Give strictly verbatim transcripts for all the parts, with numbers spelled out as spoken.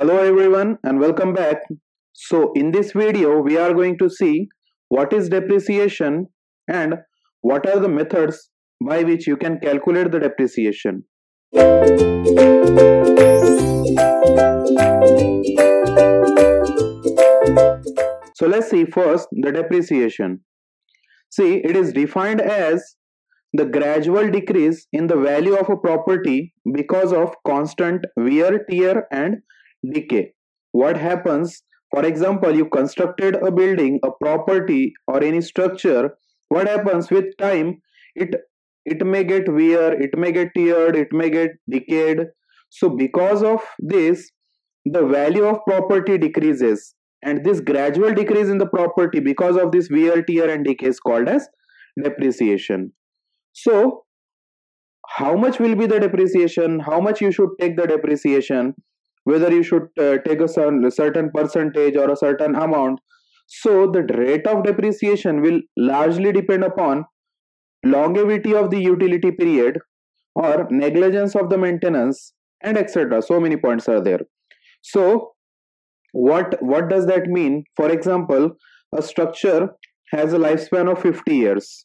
Hello everyone and welcome back. So in this video we are going to see what is depreciation and what are the methods by which you can calculate the depreciation. So let's see first the depreciation. See, it is defined as the gradual decrease in the value of a property because of constant wear, tear and decay. What happens, for example, you constructed a building, a property or any structure. What happens with time, it it may get wear, it may get teared, it may get decayed. So because of this, the value of property decreases, and this gradual decrease in the property because of this wear, tear and decay is called as depreciation. So how much will be the depreciation, how much you should take the depreciation, whether you should uh, take a certain percentage or a certain amount. So the rate of depreciation will largely depend upon longevity of the utility period or negligence of the maintenance and et cetera. So many points are there. So what, what does that mean? For example, a structure has a lifespan of fifty years.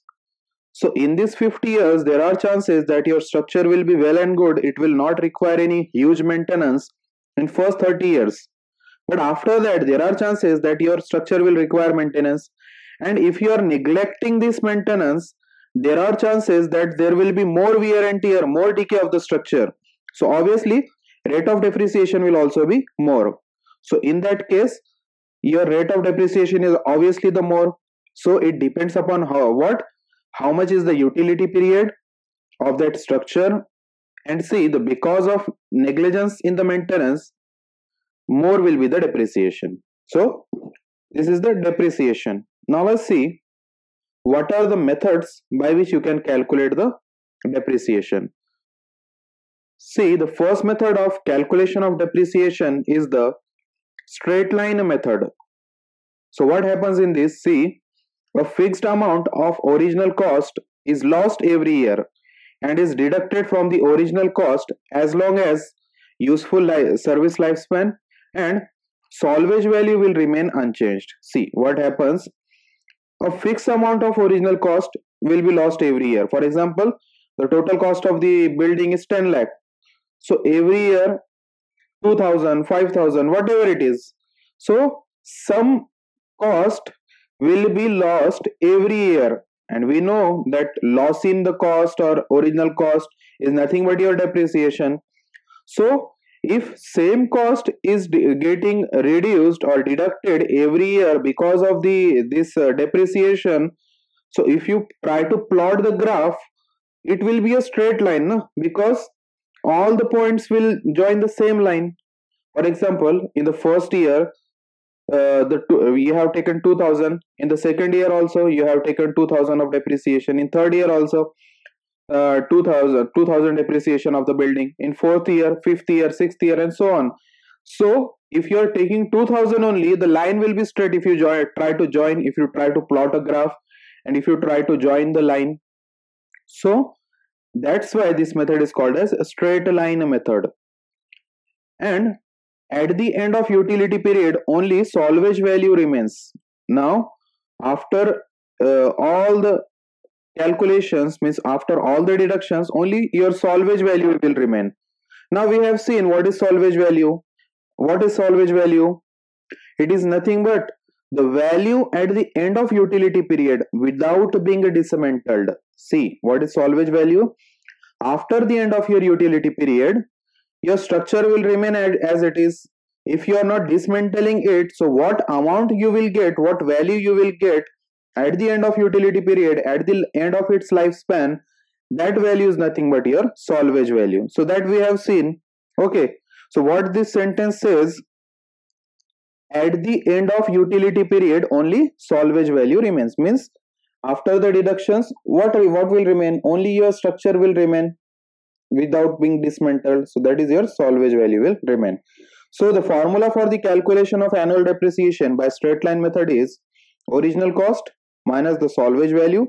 So in these fifty years, there are chances that your structure will be well and good. It will not require any huge maintenance in first thirty years, but after that there are chances that your structure will require maintenance, and if you are neglecting this maintenance, there are chances that there will be more wear and tear, more decay of the structure. So obviously rate of depreciation will also be more. So in that case your rate of depreciation is obviously the more. So it depends upon how what how much is the utility period of that structure. And see, the because of negligence in the maintenance, more will be the depreciation. So this is the depreciation. Now let's see what are the methods by which you can calculate the depreciation. See, the first method of calculation of depreciation is the straight line method. So what happens in this, see, a fixed amount of original cost is lost every year and is deducted from the original cost as long as useful life, service lifespan and salvage value will remain unchanged. See what happens, a fixed amount of original cost will be lost every year. For example, the total cost of the building is ten lakh. So every year two thousand, five thousand, whatever it is. So some cost will be lost every year. And we know that loss in the cost or original cost is nothing but your depreciation. So if same cost is getting reduced or deducted every year because of the this uh, depreciation, so if you try to plot the graph, it will be a straight line, no? Because all the points will join the same line. For example, in the first year Uh, the two, you have taken two thousand, in the second year also you have taken two thousand of depreciation, in third year also uh, two thousand depreciation of the building, in fourth year, fifth year, sixth year and so on. So if you are taking two thousand only, the line will be straight if you join, try to join, if you try to plot a graph and if you try to join the line. So that's why this method is called as a straight line method. And at the end of utility period, only salvage value remains. Now, after uh, all the calculations, means after all the deductions, only your salvage value will remain. Now, we have seen what is salvage value. What is salvage value? It is nothing but the value at the end of utility period without being dismantled. See, what is salvage value? After the end of your utility period, your structure will remain as it is. If you are not dismantling it, so what amount you will get, what value you will get at the end of utility period, at the end of its lifespan, that value is nothing but your salvage value. So that we have seen. Okay, so what this sentence says, at the end of utility period, only salvage value remains. Means after the deductions, what, what will remain? Only your structure will remain without being dismantled. So that is your salvage value will remain. So the formula for the calculation of annual depreciation by straight line method is original cost minus the salvage value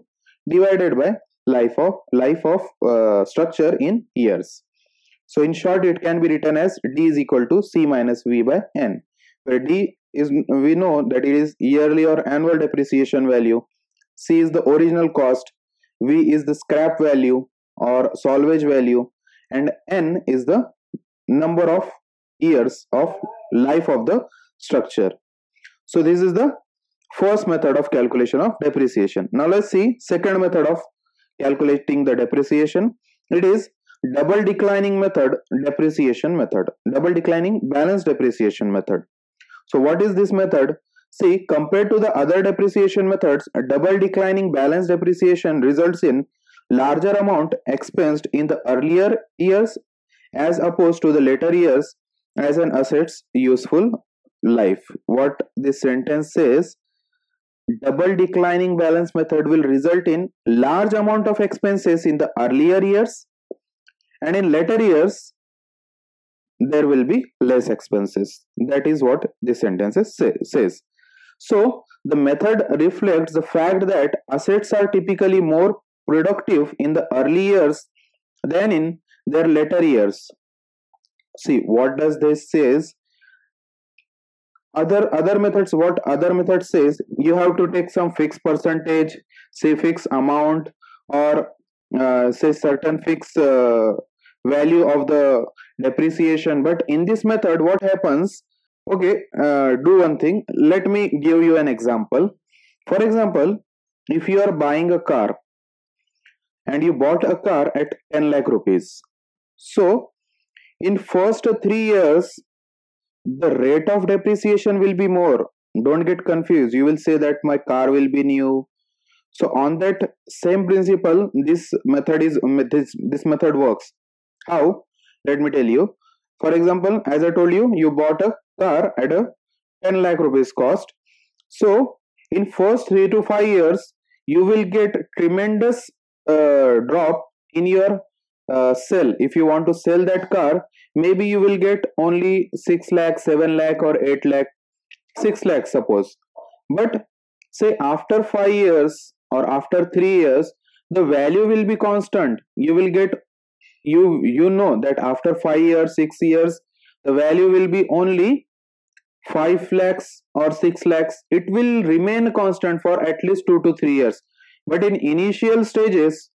divided by life of life of uh, structure in years. So in short, it can be written as D is equal to C minus V by N, where D is, we know that it is yearly or annual depreciation value, C is the original cost, V is the scrap value or salvage value, and N is the number of years of life of the structure. So this is the first method of calculation of depreciation. Now let's see second method of calculating the depreciation. It is double declining method depreciation method, double declining balance depreciation method. So what is this method? See, compared to the other depreciation methods, double declining balance depreciation results in larger amount expensed in the earlier years as opposed to the later years as an asset's useful life. What this sentence says, double declining balance method will result in large amount of expenses in the earlier years, and in later years there will be less expenses. That is what this sentence say, says. So the method reflects the fact that assets are typically more productive in the early years than in their later years. See, what does this says? Other other methods, what other method says, you have to take some fixed percentage, say fixed amount, or uh, say certain fixed uh, value of the depreciation. But in this method, what happens? Okay, uh, do one thing. Let me give you an example. For example, if you are buying a car and you bought a car at ten lakh rupees. So in first three years, the rate of depreciation will be more. Don't get confused. You will say that my car will be new. So on that same principle, this method is this, this method works. How? Let me tell you. For example, as I told you, you bought a car at a ten lakh rupees cost. So in first three to five years, you will get tremendous uh, drop in your uh, sale. If you want to sell that car, maybe you will get only six lakh, seven lakh or eight lakh, six lakh suppose. But say after five years or after three years, the value will be constant. You will get, you, you know that after five years, six years, the value will be only five lakhs or six lakhs. It will remain constant for at least two to three years. But in initial stages,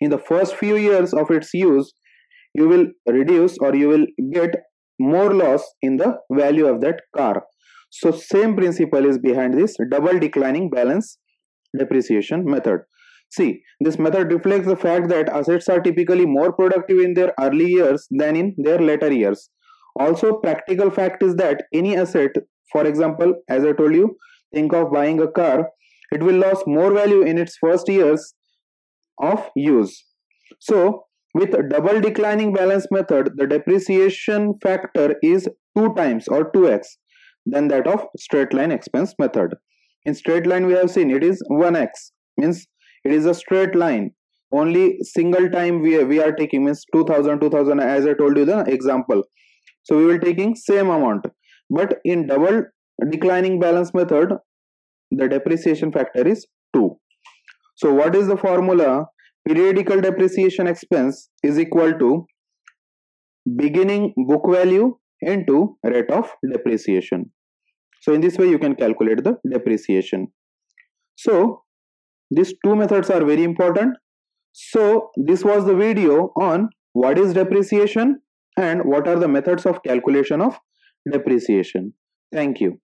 in the first few years of its use, you will reduce or you will get more loss in the value of that car. So same principle is behind this double declining balance depreciation method. See, this method reflects the fact that assets are typically more productive in their early years than in their later years. Also, practical fact is that any asset, for example, as I told you, think of buying a car, it will lose more value in its first years of use. So with a double declining balance method, the depreciation factor is two times or two x than that of straight line expense method. In straight line, we have seen it is one x, means it is a straight line. Only single time we, we are taking, means two thousand, two thousand, as I told you the example. So we will taking same amount. But in double declining balance method, the depreciation factor is two. So what is the formula? Periodical depreciation expense is equal to beginning book value into rate of depreciation. So in this way you can calculate the depreciation. So these two methods are very important. So this was the video on what is depreciation and what are the methods of calculation of depreciation. Thank you.